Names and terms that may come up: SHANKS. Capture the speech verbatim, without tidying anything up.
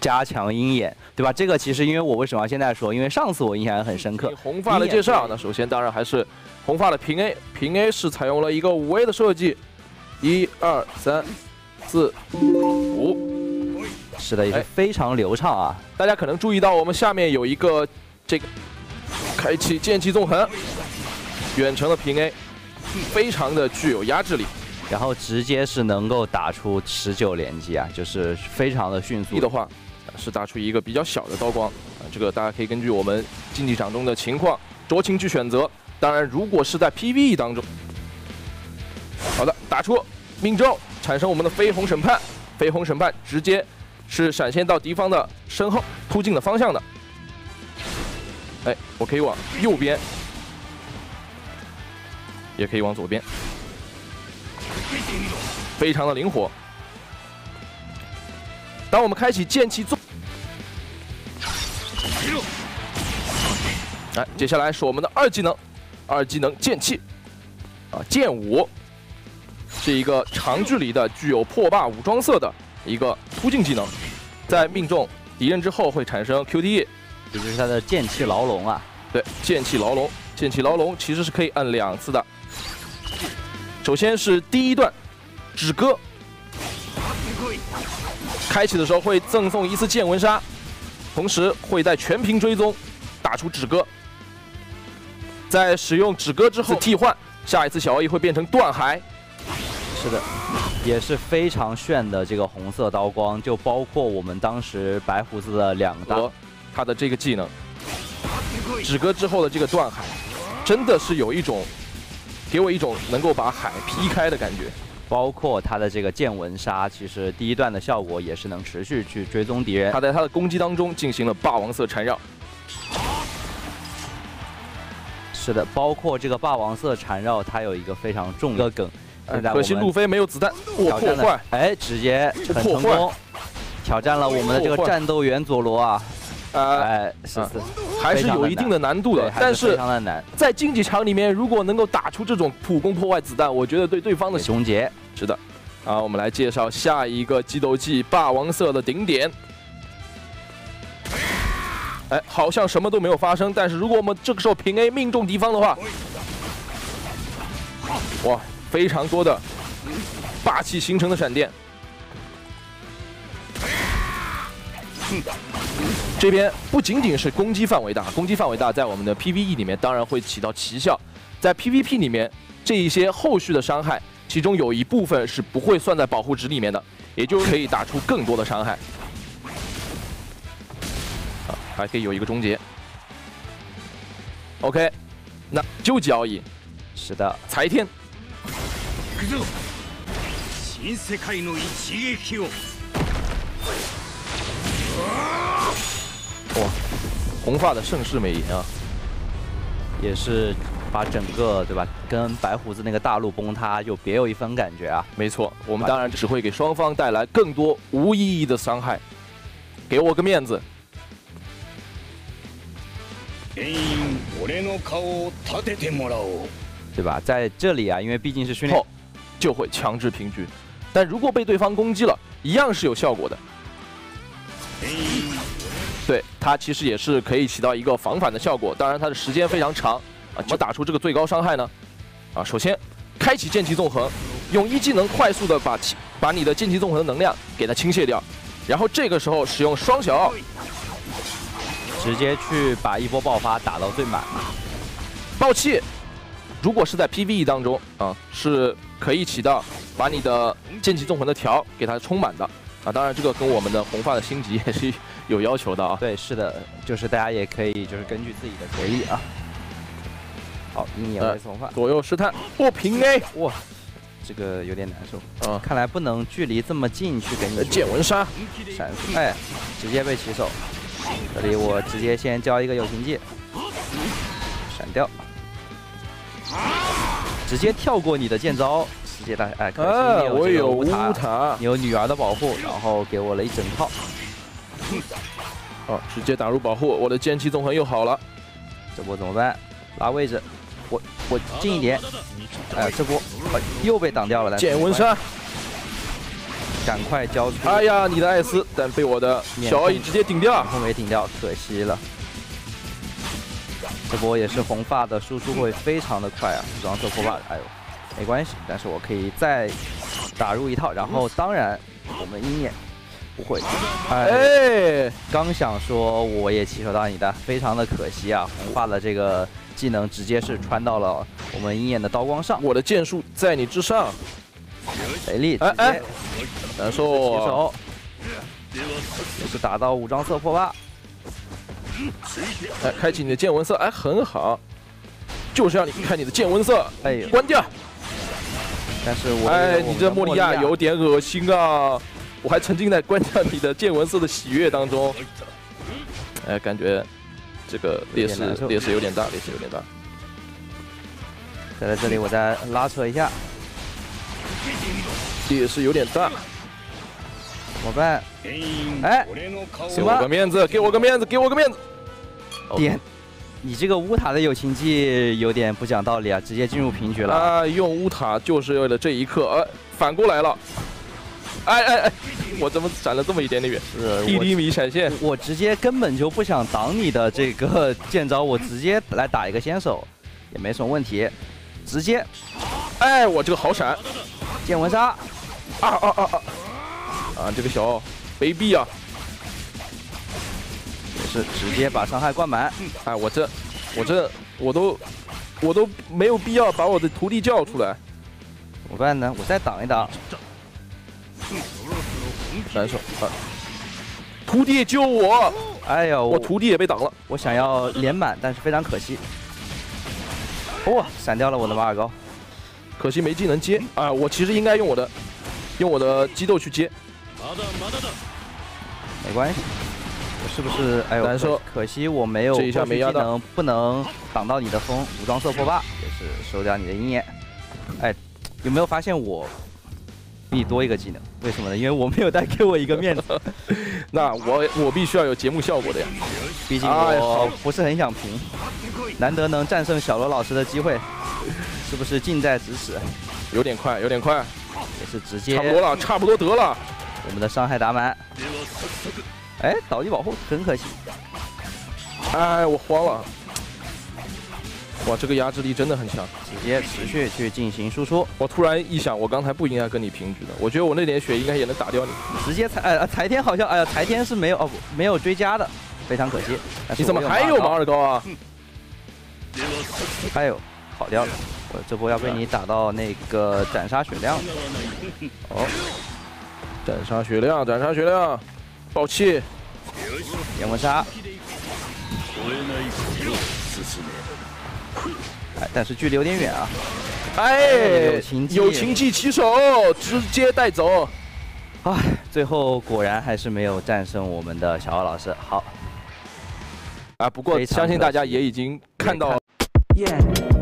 加强鹰眼，对吧？这个其实因为我为什么要现在说，因为上次我印象很深刻。红发的介绍，那首先当然还是红发的平 A， 平 A 是采用了一个五 A 的设计，一二三四五，是的，也是非常流畅啊。哎、大家可能注意到我们下面有一个这个开启剑气纵横，远程的平 A， 非常的具有压制力。 然后直接是能够打出十九连击啊，就是非常的迅速。一的话是打出一个比较小的刀光啊，这个大家可以根据我们竞技场中的情况酌情去选择。当然，如果是在 P V E 当中，好的，打出命中，产生我们的绯红审判，绯红审判直接是闪现到敌方的身后突进的方向的。哎，我可以往右边，也可以往左边。 非常的灵活。当我们开启剑气纵，来，接下来是我们的二技能，二技能剑气，啊，剑舞，是一个长距离的、具有破霸武装色的一个突进技能，在命中敌人之后会产生 Q T E， 也就是它的剑气牢笼啊。对，剑气牢笼，剑气牢笼其实是可以按两次的。 首先是第一段，止戈，开启的时候会赠送一次剑纹杀，同时会在全屏追踪打出止戈。在使用止戈之后替换，下一次小 A 会变成断骸。是的，也是非常炫的这个红色刀光，就包括我们当时白胡子的两刀，他的这个技能，止戈之后的这个断骸，真的是有一种。 给我一种能够把海劈开的感觉，包括他的这个剑纹杀，其实第一段的效果也是能持续去追踪敌人。他在他的攻击当中进行了霸王色缠绕。是的，包括这个霸王色缠绕，它有一个非常重要的梗。现在可惜路飞没有子弹，我破坏，哎，直接很成功，挑战了我们的这个战斗员佐罗啊。 呃，哎，是是，还是有一定的难度的，但是在竞技场里面，如果能够打出这种普攻破坏子弹，我觉得对对方的终结是的。啊，我们来介绍下一个激斗技霸王色的顶点。哎，好像什么都没有发生，但是如果我们这个时候平 A 命中敌方的话，哇，非常多的霸气形成的闪电。 这边不仅仅是攻击范围大，攻击范围大在我们的 P V E 里面当然会起到奇效，在 P V P 里面这一些后续的伤害，其中有一部分是不会算在保护值里面的，也就可以打出更多的伤害。啊，还可以有一个终结。OK， 那究极奥义，是的，裁天。 哇，红发的盛世美颜啊，也是把整个对吧，跟白胡子那个大陆崩塌就别有一番感觉啊。没错，我们当然只会给双方带来更多无意义的伤害。给我个面子。对吧？在这里啊，因为毕竟是训练，后就会强制平局，但如果被对方攻击了，一样是有效果的。 对，它其实也是可以起到一个防反的效果，当然它的时间非常长啊。怎么打出这个最高伤害呢？啊，首先开启剑气纵横，用一技能快速的把把你的剑气纵横的能量给它倾泻掉，然后这个时候使用双小奥，直接去把一波爆发打到最满。爆气，如果是在 P V E 当中啊，是可以起到把你的剑气纵横的条给它充满的。 啊，当然，这个跟我们的红发的星级也是有要求的啊。对，是的，就是大家也可以就是根据自己的随意啊。好，鹰眼红发、呃、左右试探，哦，平 A， 哇，这个有点难受啊。看来不能距离这么近去给你剑纹杀，闪速，哎，直接被起手。这里我直接先交一个友情技，闪掉，直接跳过你的剑招。 世界大哎，可惜你有这个乌塔，你有女儿的保护，然后给我了一整套。哦，直接打入保护，我的剑气纵横又好了。这波怎么办？拉位置，我我近一点。哎，这波、哎、又被挡掉了。剑纹杀。赶快交出。哎呀，你的艾斯，但被我的小奥义直接顶掉，后没顶掉，可惜了。这波也是红发的输出会非常的快啊，这张这波吧，哎呦，没关系，但是我可以再打入一套，然后当然我们鹰眼。 不会，哎，刚想说我也骑手到你的，非常的可惜啊！红发的这个技能直接是穿到了我们鹰眼的刀光上，我的剑术在你之上。雷力，哎哎，难受，也是打到五张侧破吧。哎，开启你的见闻色，哎，很好，就是让你看你的见闻色，哎，关掉。但是我，哎，你这莫里亚有点恶心啊。 我还沉浸在观察你的见闻色的喜悦当中，哎，感觉这个劣势劣势有点大，劣势有点大。再来这里，我再拉扯一下，劣势有点大，怎么办？哎，给我个面子，给我个面子，给我个面子！点，你这个乌塔的友情技有点不讲道理啊，直接进入平局了。啊，用乌塔就是为了这一刻，呃，反过来了。 哎哎哎！我怎么闪了这么一点点远？一厘米闪现我，我直接根本就不想挡你的这个剑招，我直接来打一个先手，也没什么问题。直接，哎，我这个好闪，剑纹杀，啊啊啊啊！啊，这个小卑鄙啊！也是直接把伤害灌满。哎，我这，我这，我都，我都没有必要把我的徒弟叫出来。怎么办呢？我再挡一挡。 难受啊！徒弟救我！哎呀，我徒弟也被挡了。我想要连满，但是非常可惜。哇、哦，闪掉了我的马尔高，可惜没技能接啊！我其实应该用我的，用我的激斗去接。没关系，我是不是？哎呦，难受！可惜我没有这一下没压到，不能挡到你的风。武装色破八也是收掉你的鹰眼。哎，有没有发现我？ 比你多一个技能，为什么呢？因为我没有带给我一个面子，那我我必须要有节目效果的呀，毕竟我不是很想平，难得能战胜小罗老师的机会，是不是近在咫尺？有点快，有点快，也是直接差不多了，差不多得了，我们的伤害打满，哎，倒地保护很可惜，哎，我慌了，哇，这个压制力真的很强。 直接持续去进行输出。我突然一想，我刚才不应该跟你平局的。我觉得我那点血应该也能打掉你。直接裁呃裁天好像哎呀裁天是没有哦没有追加的，非常可惜。你怎么还有马尔高啊？还有跑掉了，我这波要被你打到那个斩杀血量。哦，斩杀血量，斩杀血量，爆气，眼纹杀。 但是距离有点远啊！哎，友情技起手，直接带走。哎，最后果然还是没有战胜我们的小奥老师。好，啊，不过相信大家也已经看到。Yeah.